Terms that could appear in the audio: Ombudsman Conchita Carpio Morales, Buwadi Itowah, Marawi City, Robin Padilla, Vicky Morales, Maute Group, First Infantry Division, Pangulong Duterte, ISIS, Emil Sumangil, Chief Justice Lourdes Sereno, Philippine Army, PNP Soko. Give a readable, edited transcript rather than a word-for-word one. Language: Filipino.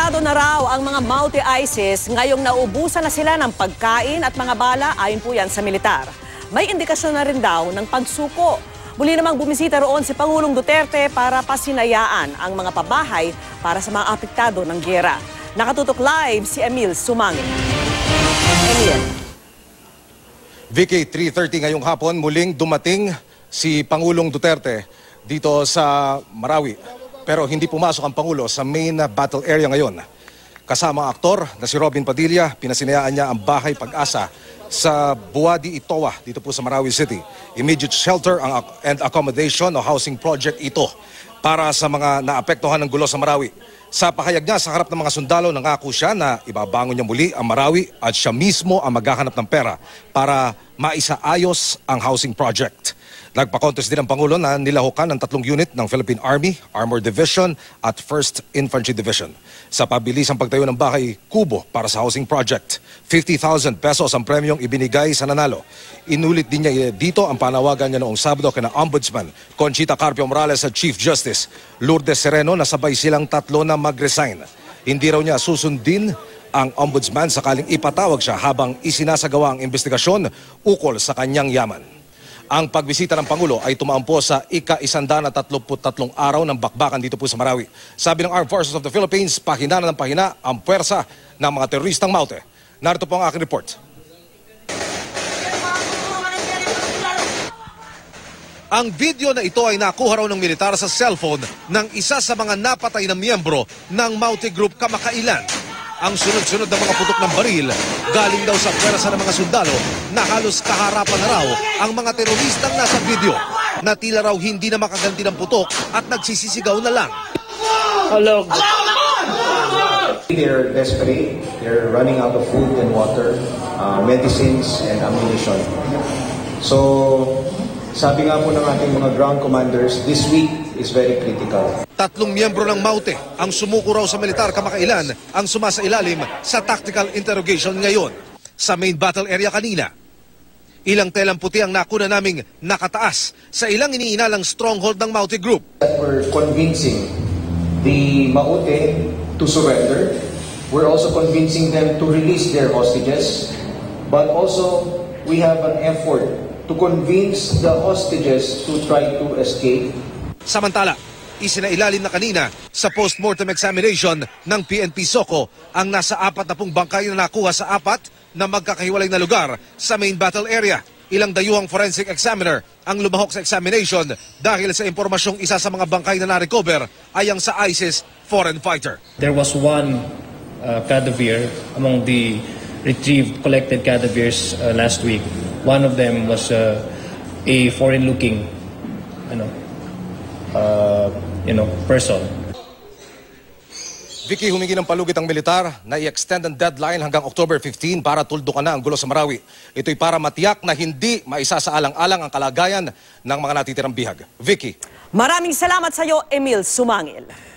Aminado na raw ang mga Maute ISIS ngayong naubusan na sila ng pagkain at mga bala, ayon po yan sa militar. May indikasyon na rin daw ng pagsuko. Muli namang bumisita roon si Pangulong Duterte para pasinayaan ang mga pabahay para sa mga apektado ng giyera. Nakatutok live si Emil Sumangil. Emil. Vicky, 3:30 ngayong hapon muling dumating si Pangulong Duterte dito sa Marawi. Pero hindi pumasok ang Pangulo sa main battle area ngayon. Kasama ang aktor na si Robin Padilla, pinasinayaan niya ang bahay Pag-asa sa Buwadi Itowah dito po sa Marawi City. Immediate shelter and accommodation o housing project ito para sa mga naapektuhan ng gulo sa Marawi. Sa pahayag niya sa harap ng mga sundalo, nangako siya na ibabangon niya muli ang Marawi at siya mismo ang maghahanap ng pera para maisaayos ang housing project. Nagpa-contest din ang Pangulo na nilahukan ng 3 unit ng Philippine Army, Armored Division at First Infantry Division. Sa pabilisang pagtayo ng bahay kubo para sa housing project, 50,000 pesos ang premyong ibinigay sa nanalo. Inulit din niya dito ang panawagan niya noong Sabado kina Ombudsman Conchita Carpio Morales at Chief Justice Lourdes Sereno na sabay silang 3 na mag-resign. Hindi raw niya susundin ang Ombudsman sakaling ipatawag siya habang isinasagawa ang investigasyon ukol sa kanyang yaman. Ang pagbisita ng Pangulo ay tumaampo sa ika-133 araw ng bakbakan dito po sa Marawi. Sabi ng Armed Forces of the Philippines, pahina na ng pahina ang puwersa ng mga teroristang Maute. Narito po ang aking report. Ang video na ito ay nakuha raw ng militar sa cellphone ng isa sa mga napatay na miyembro ng Maute Group kamakailan. Ang sunod-sunod na mga putok ng baril galing daw sa pwersa ng mga sundalo na halos kaharapan na raw ang mga teroristang nasa video na tila raw hindi na makaganti ng putok at nagsisisigaw na lang. Hello. They're desperate. They're running out of food and water, medicines and ammunition. So, sabi nga po ng ating mga ground commanders, this week is very critical. 3 miyembro ng Maute ang sumuko raw sa militar kamakailan ang sumasailalim sa tactical interrogation ngayon sa main battle area kanina. Ilang telang puti ang nakuna naming nakataas sa ilang iniinalang stronghold ng Maute Group. We're convincing the Maute to surrender. We're also convincing them to release their hostages. But also, we have an effort to convince the hostages to try to escape. Samantala, isinailalim na kanina sa post-mortem examination ng PNP Soko ang nasa 40 bangkay na nakuha sa 4 na magkakahiwalay na lugar sa main battle area. Ilang dayuhang forensic examiner ang lumahok sa examination dahil sa impormasyong isa sa mga bangkay na na-recover ay ang sa ISIS foreign fighter. There was one cadaver among the retrieved collected cadavers last week. One of them was a foreign-looking person. Vicky, humingi ng palugit ang militar na i-extend ang deadline hanggang October 15 para tuldukan na ang gulo sa Marawi. Ito'y para matiyak na hindi maisasaalang-alang ang kalagayan ng mga natitirang bihag. Vicky. Maraming salamat sa iyo, Emil Sumangil.